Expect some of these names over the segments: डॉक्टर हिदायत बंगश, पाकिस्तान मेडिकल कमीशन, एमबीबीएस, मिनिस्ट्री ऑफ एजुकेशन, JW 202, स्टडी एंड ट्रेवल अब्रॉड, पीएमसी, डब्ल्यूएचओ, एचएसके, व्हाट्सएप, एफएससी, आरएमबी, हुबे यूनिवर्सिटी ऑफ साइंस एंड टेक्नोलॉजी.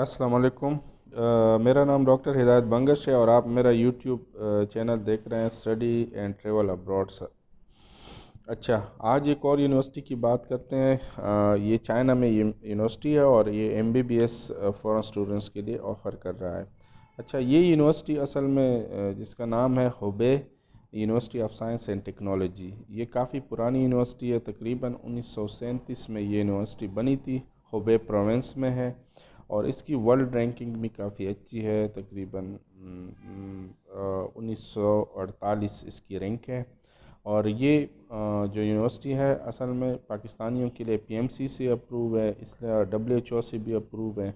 अस्सलाम वालेकुम। मेरा नाम डॉक्टर हिदायत बंगश है और आप मेरा यूट्यूब चैनल देख रहे हैं स्टडी एंड ट्रेवल अब्रॉड। Sir अच्छा, आज एक और यूनिवर्सिटी की बात करते हैं। ये चाइना में यूनिवर्सिटी है और ये एमबीबीएस फॉरेन स्टूडेंट्स के लिए ऑफ़र कर रहा है। अच्छा, ये यूनिवर्सिटी असल में जिसका नाम है हुबे यूनिवर्सिटी ऑफ साइंस एंड टेक्नोलॉजी, ये काफ़ी पुरानी यूनिवर्सिटी है। तकरीबन 1937 में ये यूनिवर्सिटी बनी थी, हुबे प्रोविंस में है और इसकी वर्ल्ड रैंकिंग भी काफ़ी अच्छी है। तकरीबन 1948 इसकी रैंक है। और ये जो यूनिवर्सिटी है असल में पाकिस्तानियों के लिए पीएमसी से अप्रूव है, इसलिए डब्ल्यूएचओ से भी अप्रूव है।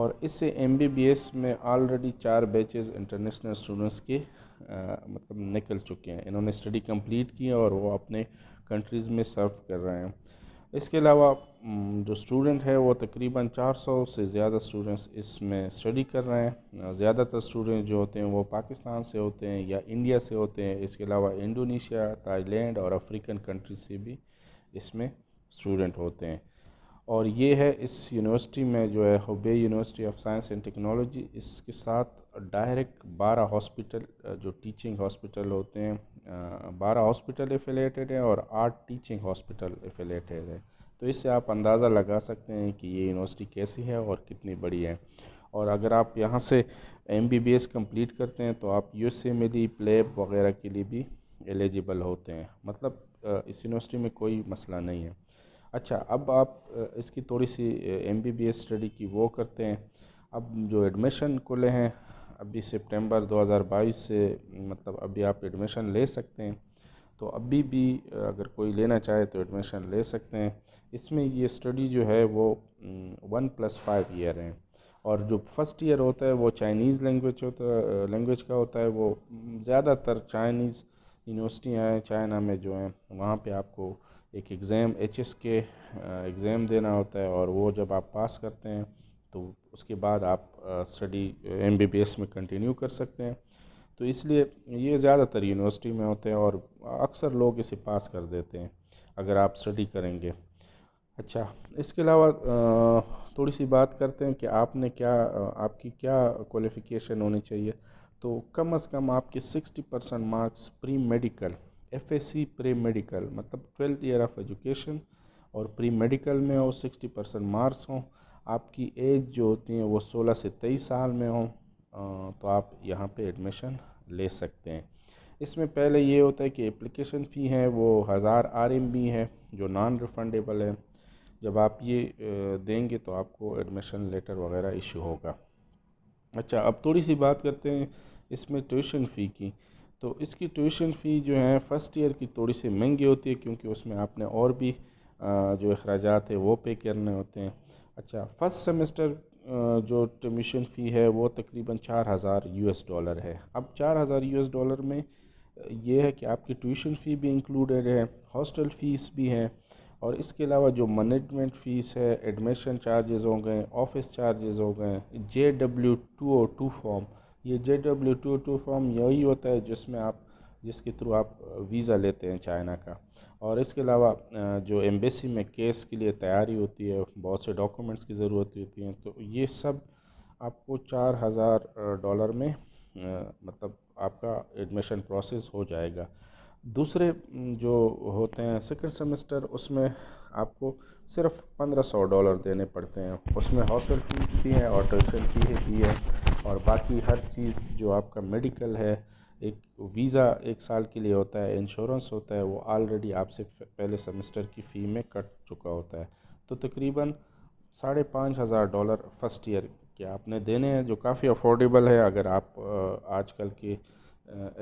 और इससे एमबीबीएस में ऑलरेडी 4 बैचेस इंटरनेशनल स्टूडेंट्स के मतलब निकल चुके हैं। इन्होंने स्टडी कंप्लीट की और वो अपने कंट्रीज़ में सर्व कर रहे हैं। इसके अलावा जो स्टूडेंट है वो तकरीबन 400 से ज़्यादा स्टूडेंट्स इसमें स्टडी कर रहे हैं। ज़्यादातर स्टूडेंट जो होते हैं वो पाकिस्तान से होते हैं या इंडिया से होते हैं। इसके अलावा इंडोनेशिया, थाईलैंड और अफ्रीकन कंट्री से भी इसमें स्टूडेंट होते हैं। और ये है इस यूनिवर्सिटी में जो है हुबे यूनिवर्सिटी ऑफ साइंस एंड टेक्नोलॉजी, इसके साथ डायरेक्ट 12 हॉस्पिटल जो टीचिंग हॉस्पिटल होते हैं, 12 हॉस्पिटल एफिलेटेड है और 8 टीचिंग हॉस्पिटल एफिलेटेड है। तो इससे आप अंदाज़ा लगा सकते हैं कि ये यूनिवर्सिटी कैसी है और कितनी बड़ी है। और अगर आप यहाँ से एमबीबीएस कंप्लीट करते हैं तो आप यूएसएमएडी प्लेब वगैरह के लिए भी एलिजिबल होते हैं। मतलब इस यूनिवर्सिटी में कोई मसला नहीं है। अच्छा, अब आप इसकी थोड़ी सी एमबीबीएस स्टडी की वो करते हैं। अब जो एडमिशन खुले हैं अभी सितंबर 2022 से, मतलब अभी आप एडमिशन ले सकते हैं। तो अभी भी अगर कोई लेना चाहे तो एडमिशन ले सकते हैं। इसमें ये स्टडी जो है वो 1+5 ईयर है। और जो फर्स्ट ईयर होता है वो चाइनीज़ लैंग्वेज का होता है। वो ज़्यादातर चाइनीज़ यूनिवर्सिटियाँ हैं चाइना में जो हैं, वहाँ पे आपको एक एग्ज़ाम एचएसके एग्ज़ाम देना होता है। और वो जब आप पास करते हैं तो उसके बाद आप स्टडी एमबीबीएस में कंटिन्यू कर सकते हैं। तो इसलिए ये ज़्यादातर यूनिवर्सिटी में होते हैं और अक्सर लोग इसे पास कर देते हैं अगर आप स्टडी करेंगे। अच्छा, इसके अलावा थोड़ी सी बात करते हैं कि आपने क्या आपकी क्या क्वालिफ़िकेशन होनी चाहिए। तो कम से कम आपके 60% marks pre medical एफएससी pre medical, मतलब 12th ईयर ऑफ एजुकेशन और प्री मेडिकल में हो, 60% मार्क्स हों। आपकी एज जो होती है वो 16 से 23 साल में हो, तो आप यहाँ पे एडमिशन ले सकते हैं। इसमें पहले ये होता है कि एप्लीकेशन फ़ी है वो 1000 RMB है जो नॉन रिफंडेबल है। जब आप ये देंगे तो आपको एडमिशन लेटर वगैरह इशू होगा। अच्छा, अब थोड़ी सी बात करते हैं इसमें ट्यूशन फ़ी की। तो इसकी ट्यूशन फ़ी जो है फ़र्स्ट ईयर की थोड़ी सी महंगी होती है क्योंकि उसमें आपने और भी जो अखराजात है वो पे करने होते हैं। अच्छा, फ़र्स्ट सेमेस्टर जो ट्यूशन फ़ी है वो तकरीबन $4000 है। अब $4000 में ये है कि आपकी ट्यूशन फ़ी भी इंक्लूडेड है, हॉस्टल फ़ीस भी है और इसके अलावा जो मैनेजमेंट फ़ीस है, एडमिशन चार्जेस हो गए, ऑफिस चार्जेस हो गए, JW 202 फॉर्म। ये JW 202 फॉर्म यही होता है जिसमें आप जिसके थ्रू आप वीज़ा लेते हैं चाइना का। और इसके अलावा जो एम्बेसी में केस के लिए तैयारी होती है, बहुत से डॉक्यूमेंट्स की ज़रूरत होती है। तो ये सब आपको $4000 में मतलब आपका एडमिशन प्रोसेस हो जाएगा। दूसरे जो होते हैं सेकंड सेमेस्टर, उसमें आपको सिर्फ $1500 देने पड़ते हैं। उसमें हॉस्टल फ़ीस भी है और ट्यूशन फ़ी भी है और बाकी हर चीज़ जो आपका मेडिकल है, एक वीज़ा 1 साल के लिए होता है, इंश्योरेंस होता है, वो ऑलरेडी आपसे पहले सेमेस्टर की फ़ी में कट चुका होता है। तो तकरीबन $5500 फर्स्ट ईयर के आपने देने हैं जो काफ़ी अफोर्डेबल है अगर आप आजकल के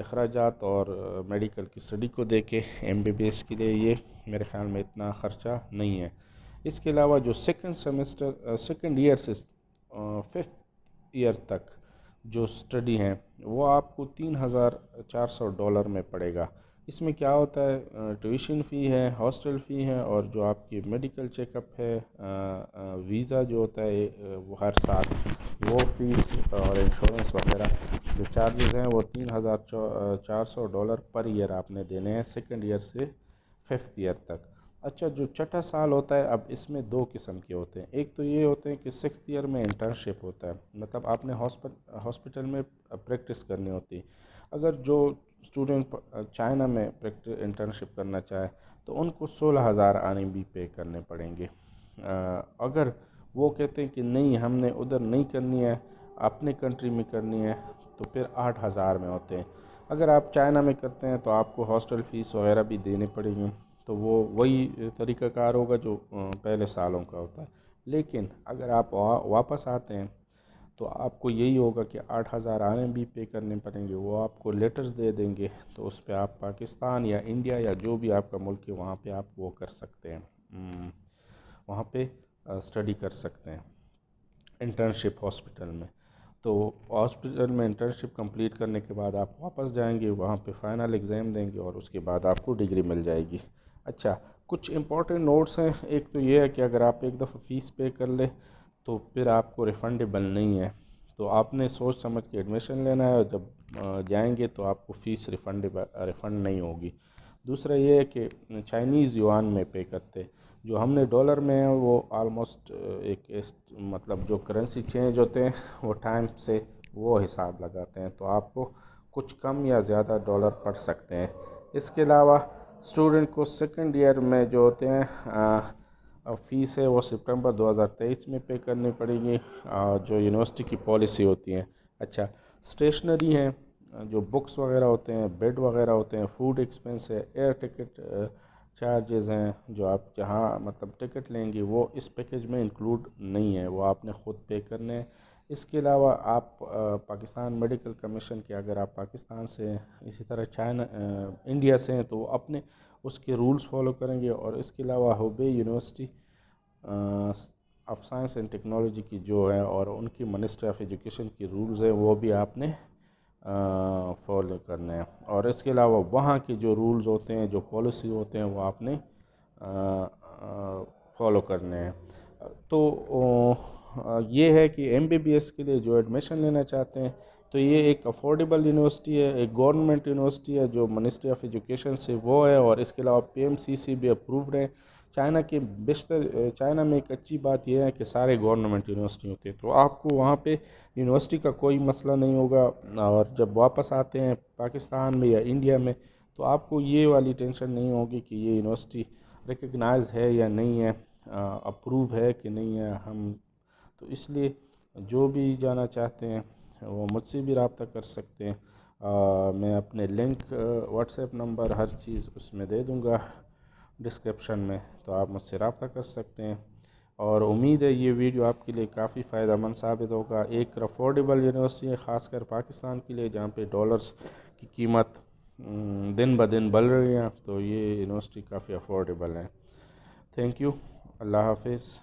अखराजात और मेडिकल की स्टडी को देके। एमबीबीएस के लिए ये मेरे ख़्याल में इतना ख़र्चा नहीं है। इसके अलावा जो सेकंड ईयर से 5th ईयर तक जो स्टडी है वो आपको $3400 में पड़ेगा। इसमें क्या होता है, ट्यूशन फ़ी है, हॉस्टल फ़ी है और जो आपकी मेडिकल चेकअप है, वीज़ा जो होता है वो हर साल वो फ़ीस और इंश्योरेंस वगैरह जो चार्जेस हैं वो $3400 पर ईयर आपने देने हैं सेकंड ईयर से 5th ईयर तक। अच्छा, जो छठा साल होता है, अब इसमें दो किस्म के होते हैं। एक तो ये होते हैं कि 6th ईयर में इंटर्नशिप होता है, मतलब आपने हॉस्पिटल में प्रैक्टिस करनी होती है। अगर जो स्टूडेंट चाइना में इंटर्नशिप करना चाहे तो उनको 16,000 आरएमबी पे करने पड़ेंगे। अगर वो कहते हैं कि नहीं, हमने उधर नहीं करनी है, अपने कंट्री में करनी है, तो फिर 8,000 में होते हैं। अगर आप चाइना में करते हैं तो आपको हॉस्टल फ़ीस वगैरह भी देने पड़ेंगी, तो वो वही तरीक़ाकार होगा जो पहले सालों का होता है। लेकिन अगर आप वापस आते हैं तो आपको यही होगा कि 8,000 आरएमबी पे करने पड़ेंगे। वो आपको लेटर्स दे देंगे, तो उस पर आप पाकिस्तान या इंडिया या जो भी आपका मुल्क है वहाँ पे आप वो कर सकते हैं, वहाँ पे स्टडी कर सकते हैं इंटर्नशिप हॉस्पिटल में। तो हॉस्पिटल में इंटर्नशिप कंप्लीट करने के बाद आप वापस जाएंगे, वहाँ पे फाइनल एग्ज़ाम देंगे और उसके बाद आपको डिग्री मिल जाएगी। अच्छा, कुछ इंपॉर्टेंट नोट्स हैं। एक तो ये है कि अगर आप एक दफ़ा फ़ीस पे कर ले तो फिर आपको रिफंडेबल नहीं है, तो आपने सोच समझ के एडमिशन लेना है, और जब जाएंगे तो आपको फ़ीस रिफ़ंड नहीं होगी। दूसरा ये है कि चाइनीज़ युआन में पे करते, जो हमने डॉलर में है वो आलमोस्ट मतलब जो करेंसी चेंज होते हैं वो टाइम से वो हिसाब लगाते हैं, तो आपको कुछ कम या ज़्यादा डॉलर पड़ सकते हैं। इसके अलावा स्टूडेंट को 2nd ईयर में जो होते हैं फ़ीस है वो सितंबर 2023 में पे करनी पड़ेगी, जो यूनिवर्सिटी की पॉलिसी होती है। अच्छा, स्टेशनरी है, जो बुक्स वगैरह होते हैं, बेड वगैरह होते हैं, फूड एक्सपेंस है, एयर टिकट चार्जेस हैं, जो आप जहाँ मतलब टिकट लेंगे वो इस पैकेज में इंक्लूड नहीं है, वो आपने ख़ुद पे करने हैं। इसके अलावा आप पाकिस्तान मेडिकल कमीशन के, अगर आप पाकिस्तान से हैं, इसी तरह इंडिया से हैं, तो अपने उसके रूल्स फॉलो करेंगे। और इसके अलावा हुबे यूनिवर्सिटी ऑफ साइंस एंड टेक्नोलॉजी की जो है, और उनकी मिनिस्ट्री ऑफ एजुकेशन की रूल्स हैं, वो भी आपने फॉलो करना है। और इसके अलावा वहाँ के जो रूल्स होते हैं, जो पॉलिसी होते हैं, वो आपने फॉलो करने हैं। तो ये है कि एमबीबीएस के लिए जो एडमिशन लेना चाहते हैं, तो ये एक अफोर्डेबल यूनिवर्सिटी है, एक गवर्नमेंट यूनिवर्सिटी है जो मिनिस्ट्री ऑफ एजुकेशन से वो है, और इसके अलावा पीएमसी से भी अप्रूव्ड है। चाइना में एक अच्छी बात यह है कि सारे गवर्नमेंट यूनिवर्सिटी होते हैं, तो आपको वहाँ पे यूनिवर्सिटी का कोई मसला नहीं होगा। और जब वापस आते हैं पाकिस्तान में या इंडिया में, तो आपको ये वाली टेंशन नहीं होगी कि ये यूनिवर्सिटी रिकगनाइज है या नहीं है, अप्रूव है कि नहीं है। हम तो इसलिए जो भी जाना चाहते हैं वो मुझसे भी रब्ता कर सकते हैं। मैं अपने लिंक, व्हाट्सएप नंबर, हर चीज़ उसमें दे दूँगा डिस्क्रिप्शन में, तो आप मुझसे रब्ता कर सकते हैं। और उम्मीद है ये वीडियो आपके लिए काफ़ी फ़ायदेमंद साबित होगा। एक अफोर्डेबल यूनिवर्सिटी है, ख़ासकर पाकिस्तान के लिए, जहाँ पे डॉलर्स की कीमत दिन ब दिन बढ़ रही है, तो ये यूनिवर्सिटी काफ़ी अफोर्डेबल है। थैंक यू, अल्लाह हाफिज़।